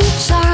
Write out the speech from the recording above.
to try.